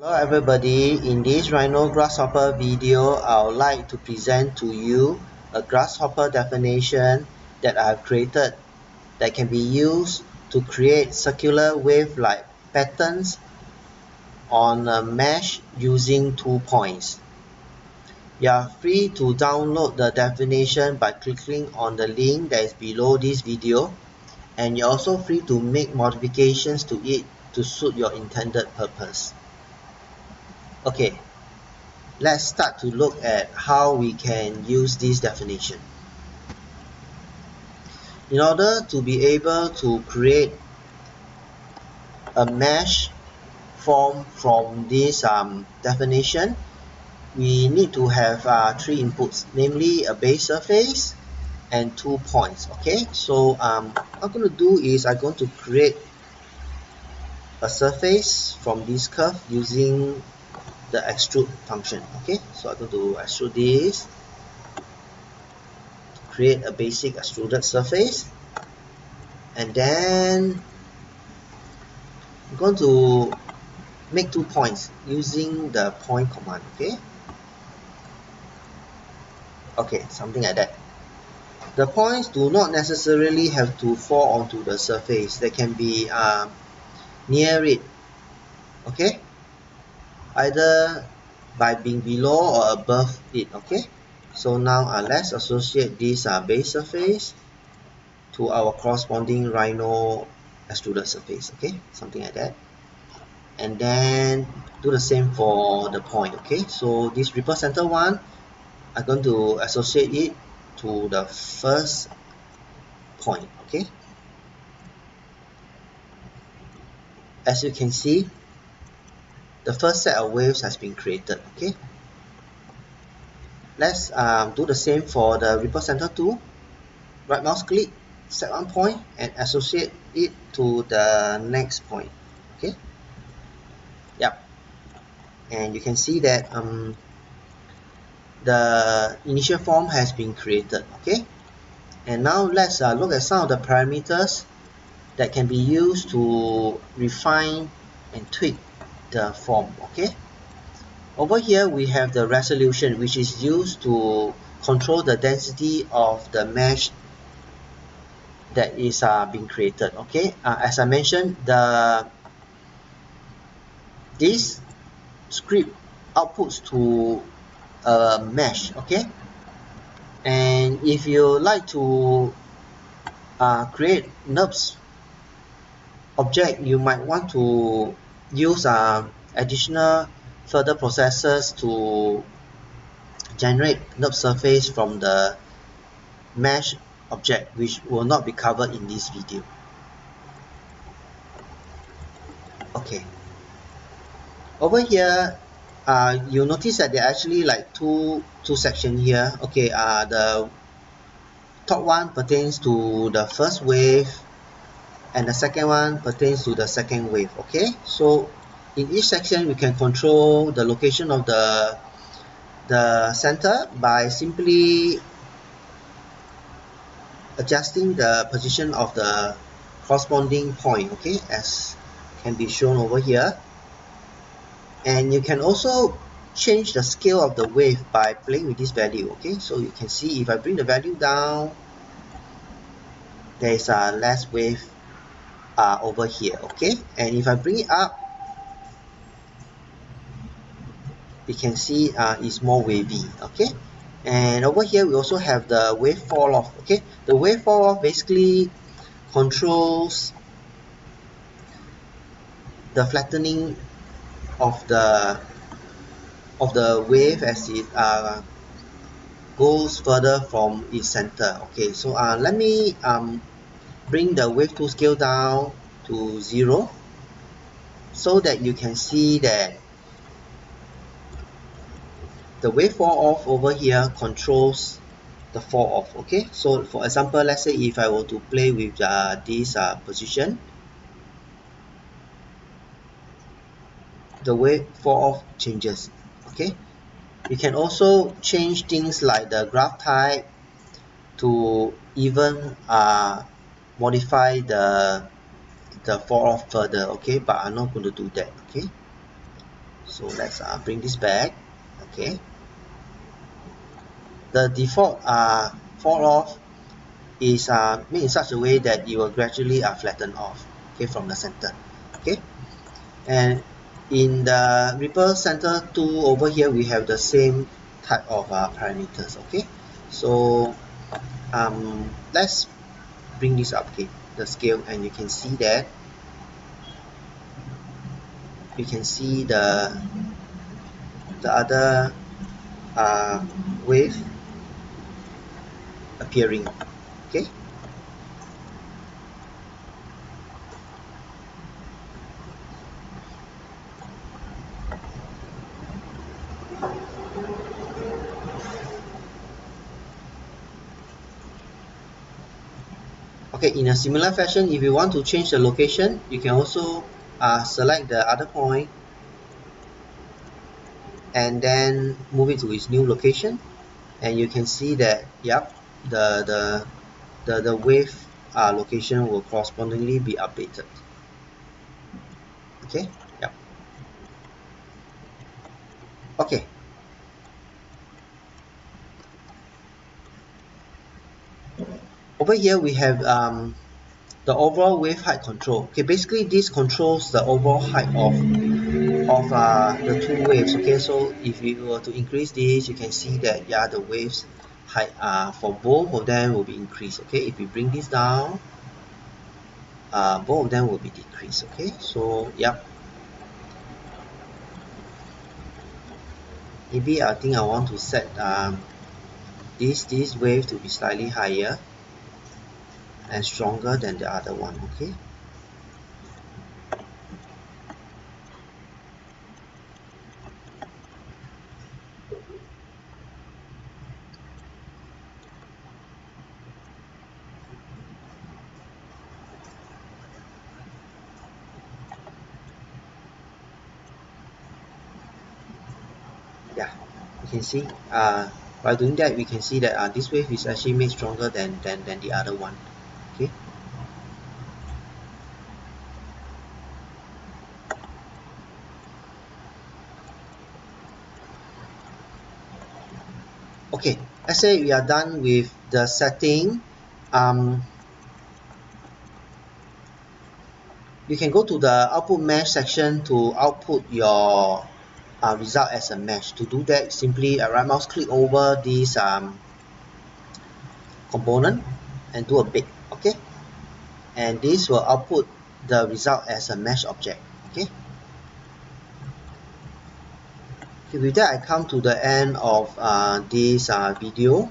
Hello everybody, in this Rhino Grasshopper video, I would like to present to you a grasshopper definition that I have created that can be used to create circular wave-like patterns on a mesh using 2 points. You are free to download the definition by clicking on the link that is below this video, and you are also free to make modifications to it to suit your intended purpose. Okay, let's start to look at how we can use this definition. In order to be able to create a mesh form from this definition, we need to have 3 inputs, namely a base surface and 2 points. Okay, so what I'm going to do is I'm going to create a surface from this curve using the extrude function. Okay, so I'm going to extrude this to create a basic extruded surface, and then I'm going to make 2 points using the point command. Okay, something like that. The points do not necessarily have to fall onto the surface. They can be near it, okay, either by being below or above it. Okay, so now let's associate this base surface to our corresponding Rhino extruded surface. Okay, something like that, and then do the same for the point. Okay, so this ripple center one, I'm going to associate it to the first point. Okay, as you can see, the first set of waves has been created. Okay, let's do the same for the ripple center 2. Right mouse click, set 1 point, and associate it to the next point. Okay, yep, and you can see that the initial form has been created. Okay, and now let's look at some of the parameters that can be used to refine and tweak the form. Okay, over here we have the resolution, which is used to control the density of the mesh that is being created. Okay, as I mentioned, this script outputs to a mesh. Okay, and if you like to create NURBS object, you might want to use additional further processes to generate NURBS surface from the mesh object, which will not be covered in this video. Okay, over here you'll notice that there are actually like two sections here. Okay, the top one pertains to the first wave, and the second one pertains to the second wave. Okay, so in each section we can control the location of the center by simply adjusting the position of the corresponding point. Okay, as can be shown over here, and you can also change the scale of the wave by playing with this value. Okay, so you can see if I bring the value down, there is a less wave over here. Okay, and if I bring it up, you can see it's more wavy. Okay, and over here we also have the wave fall off. Okay, the wave fall off basically controls the flattening of the wave as it goes further from its center. Okay, so let me bring the wave 2 scale down to 0 so that you can see that the wave fall off over here controls the fall off. Okay, so for example, let's say if I were to play with this position, the wave fall off changes. Okay, you can also change things like the graph type to even modify the fall off further. Okay, but I'm not going to do that. Okay, So let's bring this back. Okay, the default fall off is made in such a way that you will gradually flatten off, okay, from the center. Okay, and in the ripple center 2 over here we have the same type of parameters. Okay, so let's bring this up, okay, the scale, and you can see that we can see the other wave appearing. Okay, in a similar fashion, if you want to change the location, you can also select the other point and then move it to its new location, and you can see that yep, the wave location will correspondingly be updated. Okay, yep. Okay, over here we have the overall wave height control. Okay, basically this controls the overall height of the two waves. Okay, so if you were to increase this, you can see that yeah, the waves height for both of them will be increased. Okay, if you bring this down, both of them will be decreased. Okay, so yep, maybe I think I want to set this wave to be slightly higher and stronger than the other one. Okay, yeah, you can see by doing that we can see that this wave is actually made stronger than the other one. Okay. Okay, let's say we are done with the setting. You can go to the output mesh section to output your result as a mesh. To do that, simply right mouse click over this component and do a bake. Okay, and this will output the result as a mesh object. Okay, with that I come to the end of this video.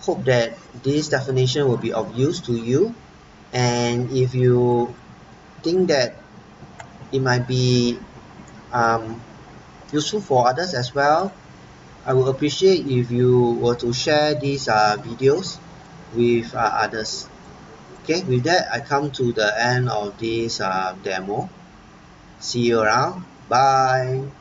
Hope that this definition will be of use to you, and if you think that it might be useful for others as well, I would appreciate if you were to share these videos with others. Okay, with that I come to the end of this demo. See you around. Bye.